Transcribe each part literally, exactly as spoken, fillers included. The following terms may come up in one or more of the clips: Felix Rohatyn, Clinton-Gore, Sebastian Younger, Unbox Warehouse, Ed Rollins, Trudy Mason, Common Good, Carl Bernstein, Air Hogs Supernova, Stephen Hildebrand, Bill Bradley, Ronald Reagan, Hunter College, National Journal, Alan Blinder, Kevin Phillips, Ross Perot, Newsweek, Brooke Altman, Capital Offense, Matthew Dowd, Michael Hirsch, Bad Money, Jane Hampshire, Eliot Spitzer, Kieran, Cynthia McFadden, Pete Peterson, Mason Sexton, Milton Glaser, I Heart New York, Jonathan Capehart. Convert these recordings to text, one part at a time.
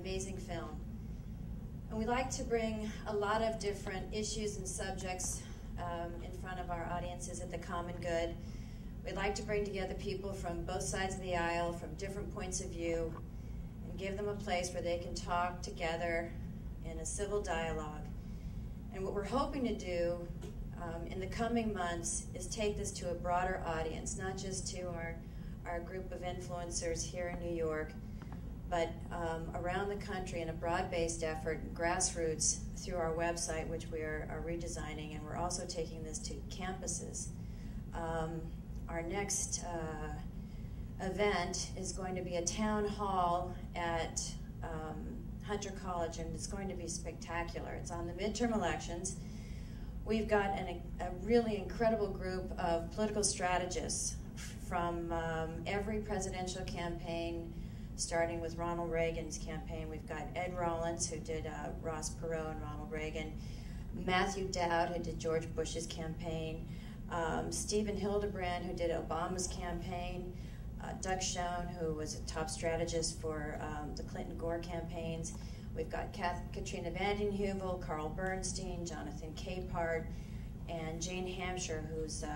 amazing film. And we like to bring a lot of different issues and subjects um, in front of our audiences at the Common Good. We'd like to bring together people from both sides of the aisle, from different points of view, and give them a place where they can talk together in a civil dialogue. And what we're hoping to do um, in the coming months is take this to a broader audience, not just to our, our group of influencers here in New York, but um, around the country in a broad-based effort, grassroots, through our website, which we are, are redesigning, and we're also taking this to campuses. Um, our next uh, event is going to be a town hall at um, Hunter College, and it's going to be spectacular. It's on the midterm elections. We've got an, a really incredible group of political strategists from um, every presidential campaign, starting with Ronald Reagan's campaign. We've got Ed Rollins, who did uh, Ross Perot and Ronald Reagan, Matthew Dowd, who did George Bush's campaign, um, Stephen Hildebrand, who did Obama's campaign, Uh, Doug Schoen, who was a top strategist for um, the Clinton-Gore campaigns. We've got Kath Katrina Vandenhuevel, Carl Bernstein, Jonathan Capehart, and Jane Hampshire, who's um,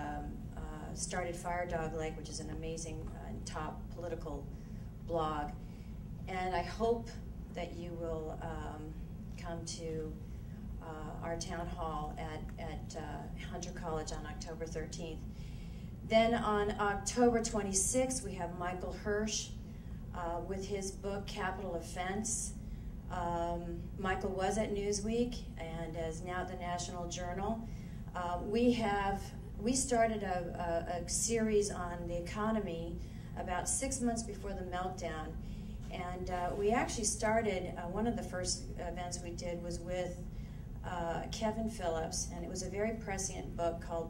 uh, started Fire Dog Lake, which is an amazing uh, top political blog. And I hope that you will um, come to uh, our town hall at, at uh, Hunter College on October thirteenth. Then on October twenty-sixth, we have Michael Hirsch uh, with his book, Capital Offense. Um, Michael was at Newsweek and is now at the National Journal. Uh, we have, we started a, a, a series on the economy about six months before the meltdown. And uh, we actually started, uh, one of the first events we did was with uh, Kevin Phillips, and it was a very prescient book called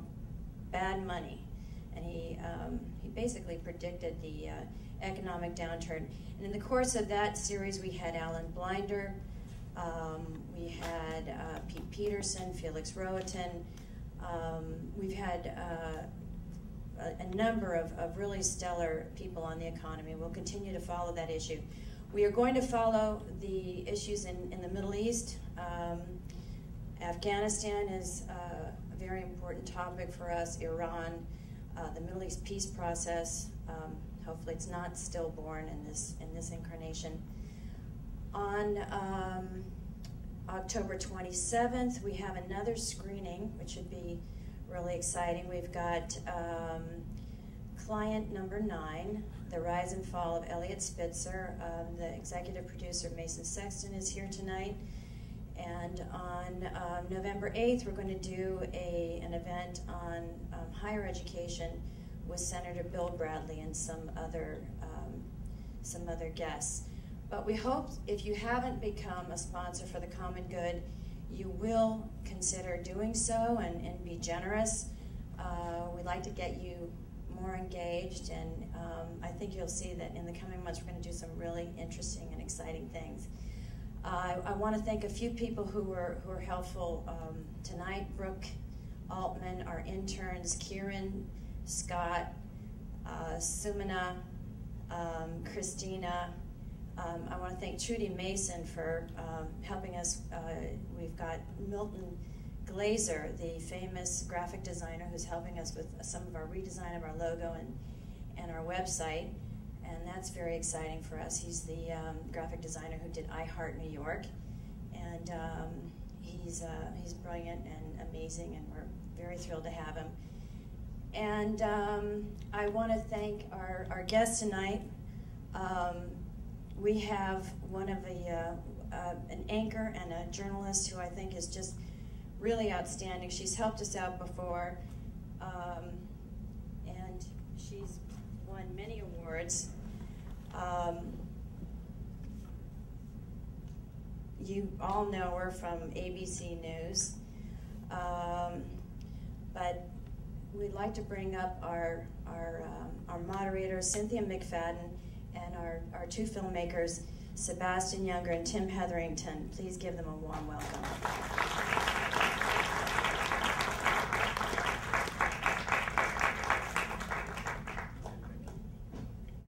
Bad Money. And he, um, he basically predicted the uh, economic downturn. And in the course of that series, we had Alan Blinder, um, we had uh, Pete Peterson, Felix Rohatyn. Um, we've had uh, a, a number of, of really stellar people on the economy. We'll continue to follow that issue. We are going to follow the issues in, in the Middle East. Um, Afghanistan is uh, a very important topic for us, Iran. Uh, the Middle East peace process. Um, hopefully, it's not stillborn in this in this incarnation. On um, October twenty-seventh, we have another screening, which should be really exciting. We've got um, client number nine, the rise and fall of Eliot Spitzer. Um, the executive producer Mason Sexton is here tonight. And on uh, November eighth, we're going to do a, an event on um, higher education with Senator Bill Bradley and some other, um, some other guests. But we hope if you haven't become a sponsor for the Common Good, you will consider doing so and, and be generous. Uh, we'd like to get you more engaged, and um, I think you'll see that in the coming months we're going to do some really interesting and exciting things. Uh, I, I want to thank a few people who were who were helpful um, tonight. Brooke Altman, our interns, Kieran, Scott, uh, Sumina, um, Christina. Um, I want to thank Trudy Mason for um, helping us. Uh, we've got Milton Glaser, the famous graphic designer, who's helping us with some of our redesign of our logo and, and our website. And that's very exciting for us. He's the um, graphic designer who did I Heart New York, and um, he's uh, he's brilliant and amazing, and we're very thrilled to have him. And um, I want to thank our our guest tonight. Um, we have one of the uh, uh, an anchor and a journalist who I think is just really outstanding. She's helped us out before, um, and she's won many awards. Um, you all know her from A B C News, um, but we'd like to bring up our our, um, our moderator, Cynthia McFadden, and our, our two filmmakers, Sebastian Younger and Tim Hetherington. Please give them a warm welcome.